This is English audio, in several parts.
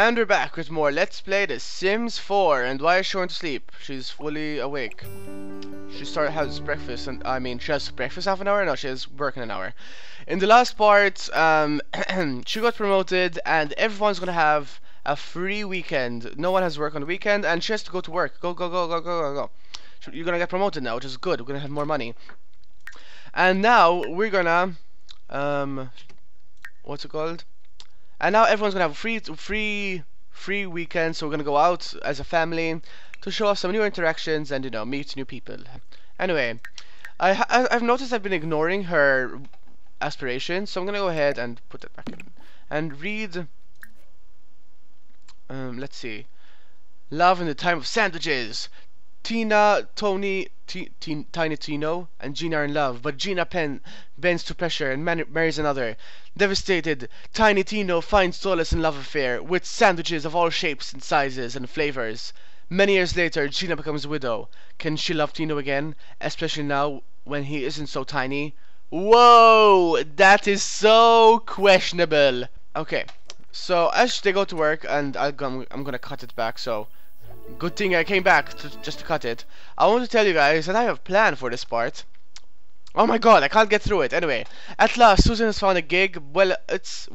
And we're back with more Let's Play The Sims 4. And why is she going to sleep? She's fully awake. She started having breakfast, and she has breakfast half an hour? No, she has work in an hour. In the last part, she got promoted, and everyone's gonna have a free weekend. No one has work on the weekend, and she has to go to work. Go, go, go, go, go, go, go. You're gonna get promoted now, which is good. We're gonna have more money. And now we're gonna, what's it called? And now everyone's gonna have a free weekend, so we're gonna go out as a family to show off some new interactions and, you know, meet new people. Anyway, I've noticed I've been ignoring her aspirations, so I'm gonna go ahead and put that back in and read. Let's see, love in the time of sandwiches. Tina, Tony, Tiny Tino, and Gina are in love, but Gina bends to pressure and marries another. Devastated, Tiny Tino finds solace in love affair, with sandwiches of all shapes and sizes and flavors. Many years later, Gina becomes a widow. Can she love Tino again, especially now when he isn't so tiny? Whoa, that is so questionable. Okay, so as they go to work, and I'm gonna cut it back, so... Good thing I came back just to cut it. I want to tell you guys that I have a plan for this part. Oh my god, I can't get through it. Anyway, at last Susan has found a gig. Well, it's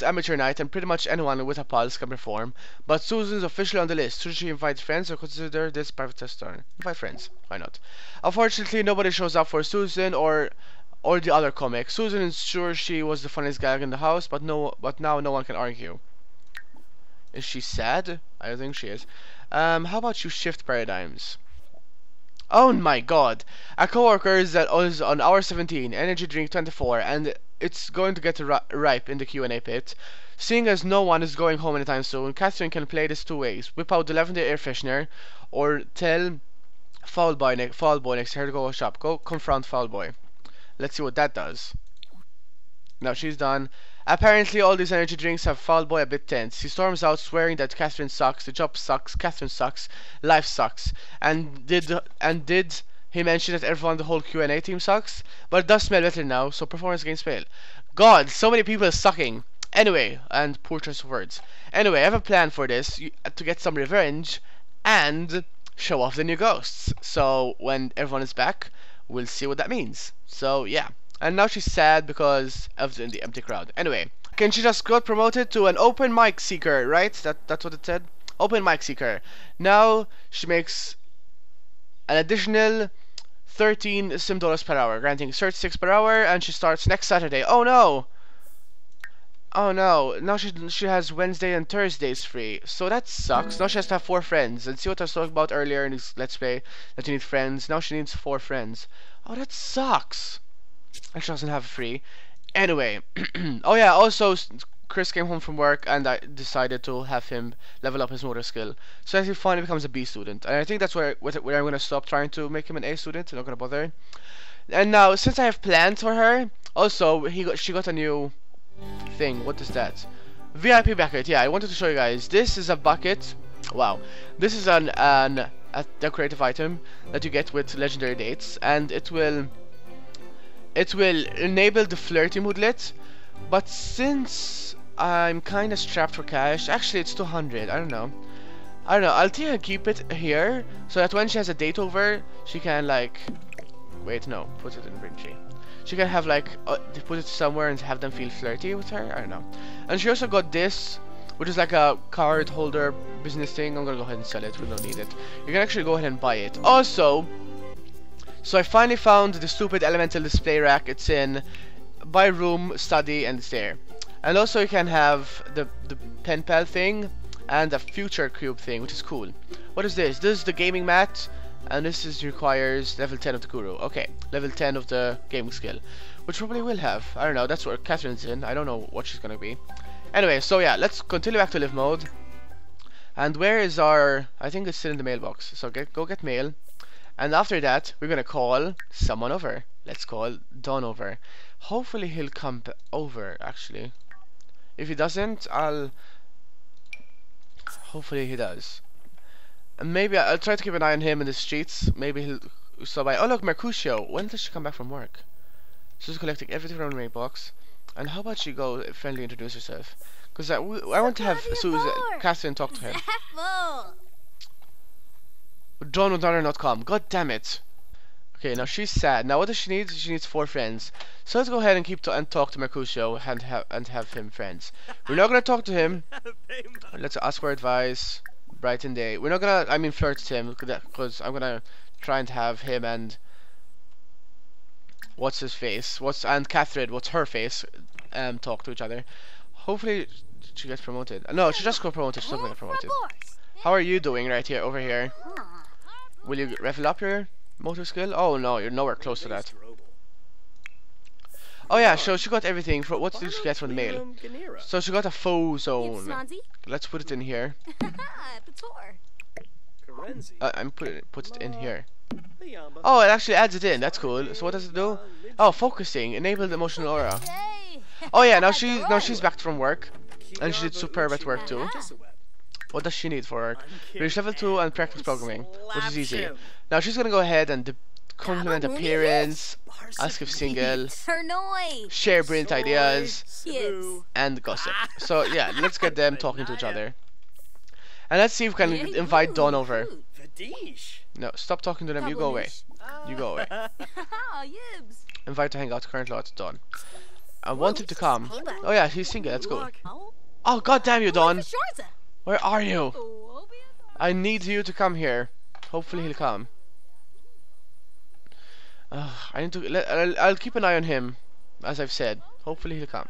amateur night and pretty much anyone with a pulse can perform. But Susan's officially on the list. Should she invite friends or consider this private test? Invite friends, why not? Unfortunately, nobody shows up for Susan or the other comic. Susan is sure she was the funniest guy in the house, but now no one can argue. Is she sad? I don't think she is. How about you shift paradigms? Oh my god! A co-worker is on hour 17, energy drink 24, and it's going to get ripe in the Q&A pit. Seeing as no one is going home anytime soon, Catherine can play this two ways. Whip out the lavender air freshener, or tell Foul Boy next to her to go shop. Go confront Foul Boy. Let's see what that does. Now she's done. Apparently all these energy drinks have Foul Boy a bit tense. He storms out swearing that Catherine sucks, the job sucks, Catherine sucks, life sucks. And did he mention that everyone on the whole Q&A team sucks? But it does smell better now, so performance gains fail. God, so many people sucking. Anyway, and poor choice of words. Anyway, I have a plan for this, to get some revenge and show off the new ghosts. So when everyone is back, we'll see what that means. So yeah. And now she's sad because of the empty crowd. Anyway, can she just got promoted to an open mic seeker, right? That's what it said? Open mic seeker. Now she makes an additional 13 Sim dollars per hour, granting 36 per hour, and she starts next Saturday. Oh no! Oh no, now she has Wednesday and Thursdays free, so that sucks. Now she has to have 4 friends, and see what I was talking about earlier in this Let's Play, that you need friends. Now she needs 4 friends. Oh, that sucks! And she doesn't have a free. Anyway, oh yeah, also Chris came home from work and I decided to have him level up his motor skill, so that he finally becomes a B student. And I think that's where I'm gonna stop trying to make him an A student. I'm not gonna bother. And now, since I have plans for her, also she got a new thing. What is that? VIP bucket. Yeah, I wanted to show you guys. This is a bucket. Wow, this is a decorative item that you get with legendary dates, and it will enable the flirty moodlet, but since I'm kinda strapped for cash, actually it's 200, I don't know, I'll think I'll keep it here, so that when she has a date over, she can like, wait no, put it in Brintree. She can have like, put it somewhere and have them feel flirty with her, I don't know. And she also got this, which is like a card holder business thing. I'm gonna go ahead and sell it, we don't need it. You can actually go ahead and buy it. Also, so I finally found the stupid elemental display rack. It's in by room, study, and it's there. And also you can have the pen pal thing and a future cube thing, which is cool. What is this? This is the gaming mat, and this is requires level 10 of the guru. Okay, level 10 of the gaming skill, which probably will have. I don't know, that's where Catherine's in. I don't know what she's gonna be. Anyway, so yeah, let's continue back to live mode. And where is our... I think it's still in the mailbox. So go get mail. And after that, we're gonna call someone over. Let's call Don over. Hopefully he'll come over, actually. If he doesn't, I'll... Hopefully he does. And maybe I'll try to keep an eye on him in the streets. Maybe he'll stop by. Oh look, Mercutio. When does she come back from work? She's collecting everything from the mailbox. And how about she go friendly introduce herself? Because I want to have Catherine talk to him. John would rather not come. God damn it. Okay, now she's sad. Now what does she need? She needs 4 friends. So let's go ahead and talk to Mercutio and have him friends. We're not gonna talk to him. Let's ask for advice. Bright and day. We're not gonna, I mean, flirt to him, because I'm gonna try and have him and what's his face? And Catherine? What's her face? Talk to each other. Hopefully she gets promoted. No, she just got promoted. She's not gonna get promoted. How are you doing right here? Over here. Will you level up your motor skill? Oh no, you're nowhere close to that. Oh yeah, so she got everything. What did she get from the mail? So she got a faux zone. Let's put it in here. I'm put it in here. Oh, it actually adds it in. That's cool. So what does it do? Oh, focusing. Enabled emotional aura. Oh yeah, now she's back from work, and she did superb at work too. What does she need for work? Reach level 2 and practice programming, which is easy. Now she's gonna go ahead and compliment appearance, ask if single, share brilliant ideas, and gossip. So yeah, let's get them talking to each other. And let's see if we can invite Don over. No, stop talking to them, you go away. You go away. Invite to hang out, current lot, Don. I want him to come. Oh yeah, he's single, that's cool. Oh god damn you, Don! Where are you? I need you to come here. Hopefully he'll come. I need to. I'll keep an eye on him, as I've said. Hopefully he'll come.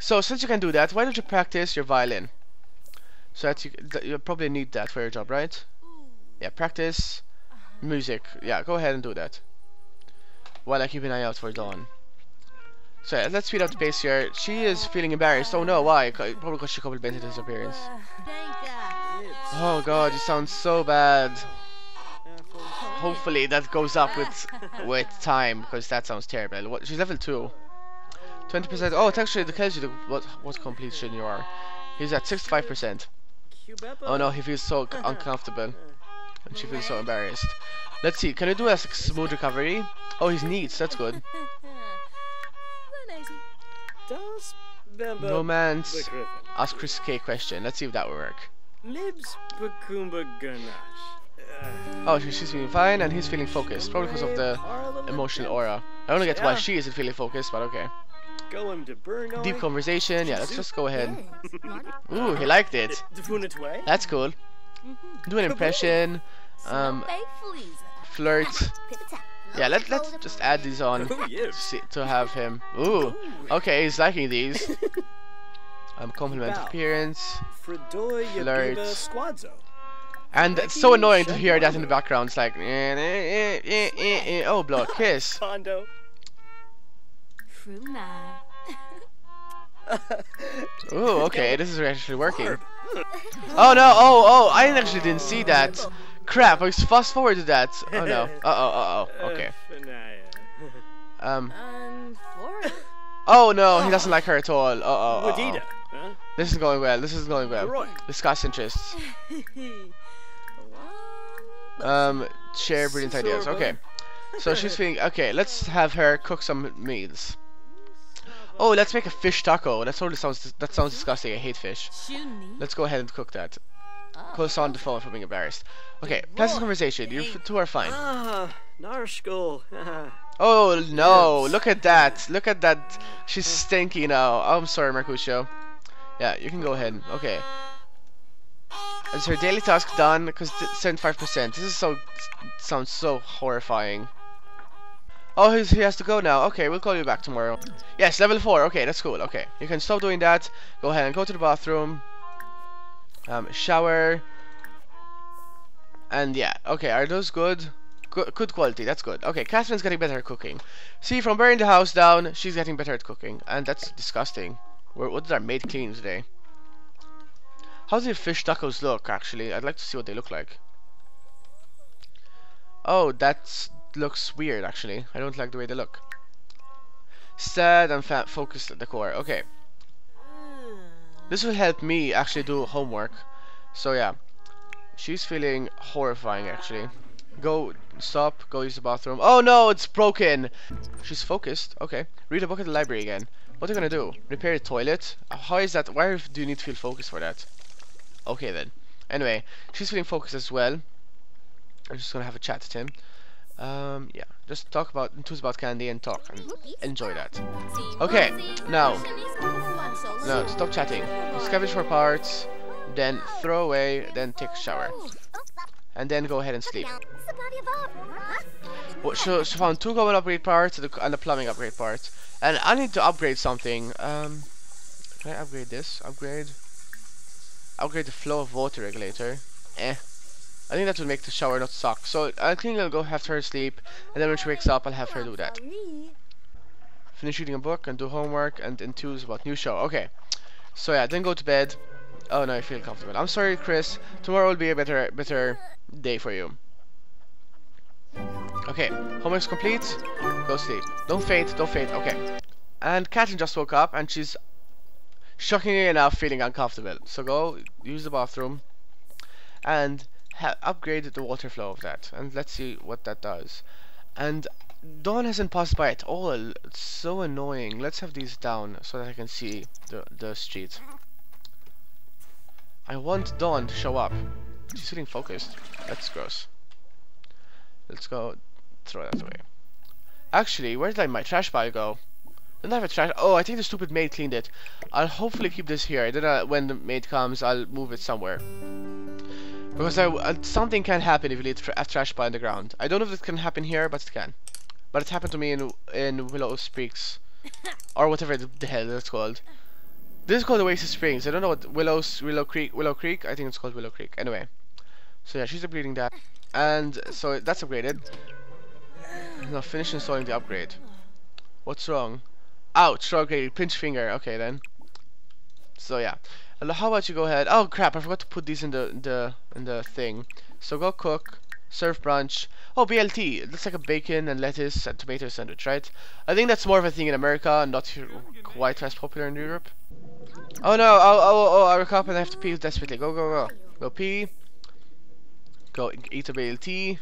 So since you can do that, why don't you practice your violin? So that you'll probably need that for your job, right? Yeah, practice music. Yeah, go ahead and do that. While I keep an eye out for Dawn. So yeah, let's speed up the pace here. She is feeling embarrassed. Oh no, why? Probably because she complimented his appearance. Oh god, you sound so bad. Hopefully that goes up with time, because that sounds terrible. What? She's level 2. 20%. Oh, it actually tells you what completion you are. He's at 65%. Oh no, he feels so uncomfortable, and she feels so embarrassed. Let's see. Can we do a smooth recovery? Oh, he's neat. That's good. Romance. Ask Chris K question. Let's see if that will work. Oh, she's feeling fine and he's feeling focused, probably because of the emotional aura. I don't get why she isn't feeling focused, but okay. Deep conversation. Yeah, let's just go ahead. Ooh, he liked it. That's cool. Do an impression. Flirt. Yeah, let's just add these on to have him. Ooh, okay, he's liking these. Compliment appearance, flirt, and it's so annoying to hear that in the background. It's like, oh, blow, kiss. Ooh, okay, this is actually working. Oh no, oh, I actually didn't see that. Crap, I fast forward to that. Oh no. Uh oh, okay. Oh no, he doesn't like her at all. Uh oh. This is going well, Discuss interests. Share brilliant ideas. Okay. So she's feeling okay, let's have her cook some meals. Oh, let's make a fish taco. That totally sounds disgusting. I hate fish. Let's go ahead and cook that. Close on the phone for being embarrassed. Okay, pleasant conversation. You two are fine. Oh no! Look at that! Look at that! She's stinky now. Oh, I'm sorry, Mercutio. Yeah, you can go ahead. Okay. Is her daily task done? Because 75%. This is sounds so horrifying. Oh, he has to go now. Okay, we'll call you back tomorrow. Yes, level 4. Okay, that's cool. Okay, you can stop doing that. Go ahead and go to the bathroom. Shower. And yeah, okay, are those good? Good quality, that's good. Okay, Catherine's getting better at cooking. See, from burning the house down, she's getting better at cooking. And that's disgusting. What did our maid clean today? How do the fish tacos look, actually? I'd like to see what they look like. Oh, that looks weird, actually. I don't like the way they look. Sad and focused at the core. Okay. This will help me actually do homework. So yeah, she's feeling horrifying actually. Go, stop, go use the bathroom. Oh no, it's broken! She's focused, okay. Read a book at the library again. What are you gonna do? Repair a toilet? How is that? Why do you need to feel focused for that? Okay then. Anyway, she's feeling focused as well. I'm just gonna have a chat with him. Yeah, just talk about and choose about candy and talk and enjoy that. Okay, now. No, stop chatting. Scavenge for parts, then throw away, then take a shower. And then go ahead and sleep. Well, she found 2 gold upgrade parts and the plumbing upgrade part. And I need to upgrade something. Can I upgrade this? Upgrade the flow of water regulator. I think that will make the shower not suck. So I think I'll go have her sleep, and then when she wakes up I'll have her do that. Finish reading a book and do homework and enthuse about new show. Okay. So yeah, then go to bed. Oh no, I feel comfortable. I'm sorry, Chris. Tomorrow will be a better day for you. Okay, homework's complete. Go sleep. Don't faint, don't faint. Okay. And Katlyn just woke up and she's shockingly enough feeling uncomfortable. So go use the bathroom and upgrade the water flow of that. And let's see what that does. And Dawn hasn't passed by at all. It's so annoying. Let's have these down so that I can see the street. I want Dawn to show up. She's feeling focused. That's gross. Let's go throw that away. Actually, where did my trash pile go? Didn't I have a trash? Oh, I think the stupid maid cleaned it. I'll hopefully keep this here. Then when the maid comes, I'll move it somewhere. Because something can happen if you leave a trash pile on the ground. I don't know if it can happen here, but it can. But it happened to me in Willow Springs, or whatever the hell it's called. This is called Oasis Springs. I don't know what Willow Creek. I think it's called Willow Creek. Anyway, so yeah, she's upgrading that, and so that's upgraded. Now finish installing the upgrade. What's wrong? Ouch! Okay, pinch finger. Okay then. So yeah, how about you go ahead? Oh crap! I forgot to put these in the thing. So go cook, serve brunch. Oh, BLT. It looks like a bacon and lettuce and tomato sandwich, right? I think that's more of a thing in America, not quite as popular in Europe. Oh no, I wake up and I have to pee desperately. Go, go, go. Go pee. Go eat a BLT.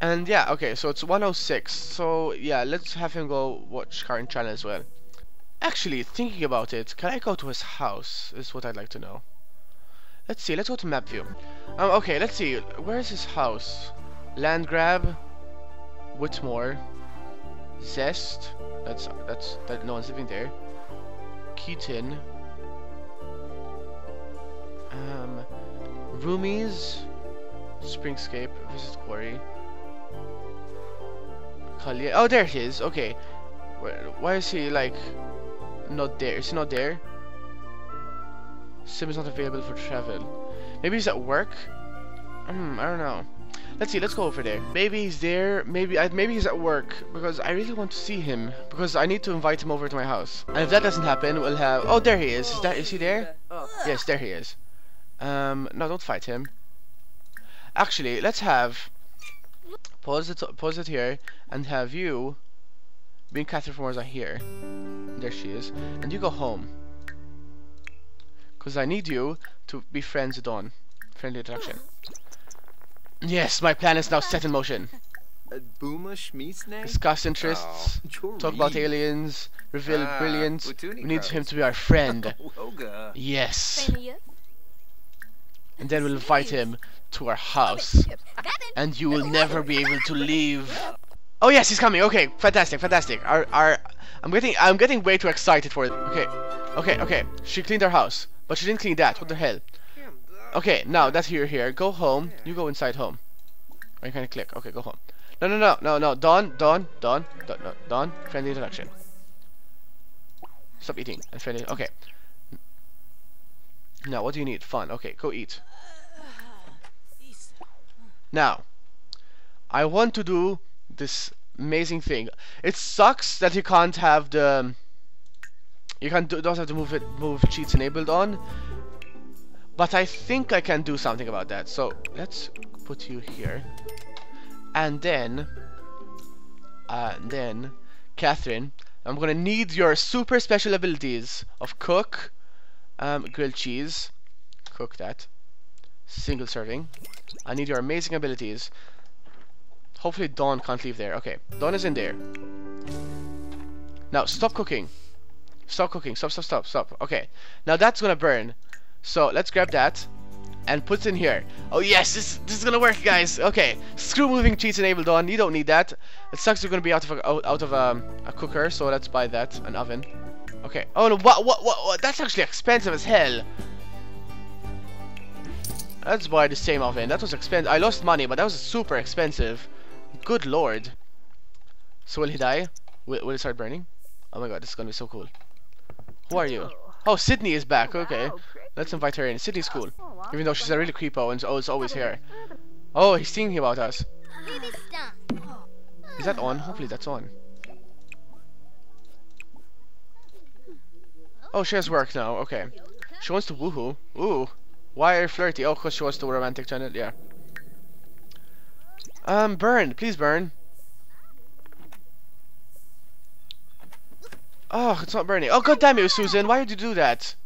And yeah, okay, so it's 1:06. So yeah, let's have him go watch current channel as well. Actually, thinking about it, can I go to his house? Is what I'd like to know. Let's see, let's go to map view. Okay, let's see. Where is his house? Land grab. Whitmore. Zest. That no one's living there. Keaton, Roomies, Springscape, visit quarry, Collier. Oh, there it is. Okay, why is he like not there? Is he not there? Sim is not available for travel. Maybe he's at work. I don't know. Let's see. Let's go over there. Maybe he's there. Maybe he's at work, because I really want to see him, because I need to invite him over to my house. And if that doesn't happen, we'll have. Oh, there he is. Is he there? Yes, there he is. No, don't fight him. Actually, let's have pause it here and have you. Me and Catherine Formosa here. There she is, and you go home, because I need you to be friends with Dawn. Friendly attraction. Yes, my plan is now set in motion. Discuss interests, talk about aliens, reveal brilliance. We need him to be our friend. Yes. And then we'll invite him to our house. And you will never be able to leave. Oh yes, he's coming. Okay, fantastic, fantastic. I'm getting way too excited for it. Okay. Okay, okay. She cleaned her house, but she didn't clean that. What the hell? Okay, now that's here. Go home. You go inside home. Or you can click. Okay, go home. No. Don. Friendly introduction. Stop eating. And friendly. Okay. Now, what do you need? Fun. Okay, go eat. Now, I want to do this amazing thing. It sucks that you can't have the. You can't don't have the move cheats enabled on. But I think I can do something about that. So let's put you here, and then Catherine, I'm gonna need your super special abilities of cook, grilled cheese, cook that, single serving. I need your amazing abilities. Hopefully Dawn can't leave there. Okay, Dawn is in there. Now stop cooking. Stop cooking. Stop, stop, stop, stop. Okay. Now that's gonna burn. So let's grab that and put it in here. Oh yes, this is gonna work, guys. Okay. Screw moving cheats enable, Don. You don't need that. It sucks you're gonna be out of a cooker. So let's buy that, an oven. Okay. Oh no! What? That's actually expensive as hell. Let's buy the same oven. That was expensive. I lost money, but that was super expensive. Good lord. So will he die? Will it start burning? Oh my god, this is gonna be so cool. Who are you? Oh, Sydney is back. Okay, let's invite her in. Sydney's cool, even though she's a really creepo and is always here. Oh, he's thinking about us. Is that on? Hopefully that's on. Oh, she has work now. Okay, she wants to woohoo. Ooh, why are you flirty? Oh, cause she wants to romantic channel. Yeah. Burn, please burn. Oh, it's not burning. Oh, god damn it, Susan, why did you do that?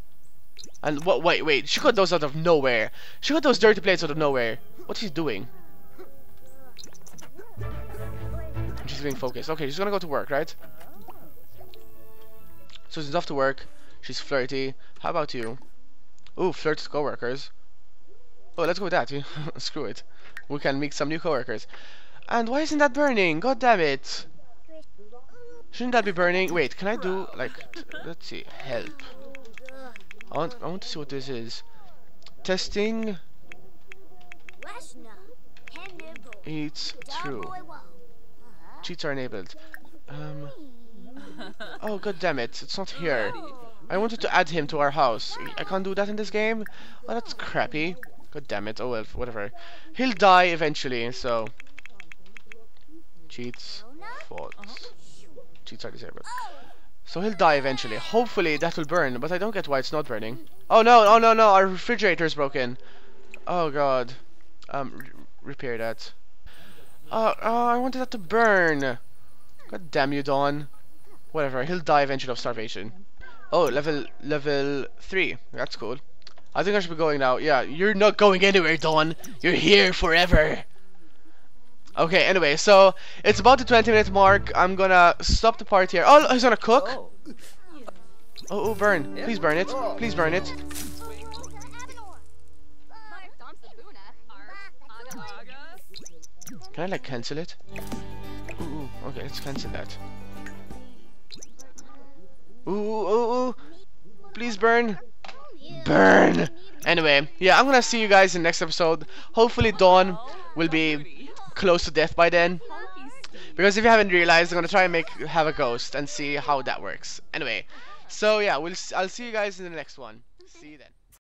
And what? Wait, she got those out of nowhere. She got those dirty plates out of nowhere. What's she doing? She's being focused. Okay, she's gonna go to work, right? Susan's off to work. She's flirty. How about you? Ooh, flirt with coworkers. Oh, let's go with that. Screw it. We can make some new coworkers. And why isn't that burning? God damn it. Shouldn't that be burning? Wait, can I do, like, let's see, help. I want to see what this is. Testing. It's true. Cheats are enabled. Oh, god damn it, it's not here. I wanted to add him to our house. I can't do that in this game? Oh, that's crappy. God damn it, oh well, whatever. He'll die eventually, so. Cheats, faults. Cheats are disabled. So he'll die eventually. Hopefully that will burn, but I don't get why it's not burning. Oh no, oh no, no, our refrigerator is broken. Oh god. Repair that. Oh, I wanted that to burn. God damn you, Don. Whatever, he'll die eventually of starvation. Oh, level 3. That's cool. I think I should be going now. Yeah, you're not going anywhere, Don. You're here forever. Okay, anyway, so it's about the 20-minute mark. I'm gonna stop the part here. Oh, he's gonna cook. Oh, burn. Please burn it. Please burn it. Can I, like, cancel it? Ooh, okay, let's cancel that. Ooh. Please burn. Burn! Anyway, yeah, I'm gonna see you guys in the next episode. Hopefully Dawn will be close to death by then, because if you haven't realized, I'm gonna try and have a ghost and see how that works. Anyway, so yeah, I'll see you guys in the next one. See you then.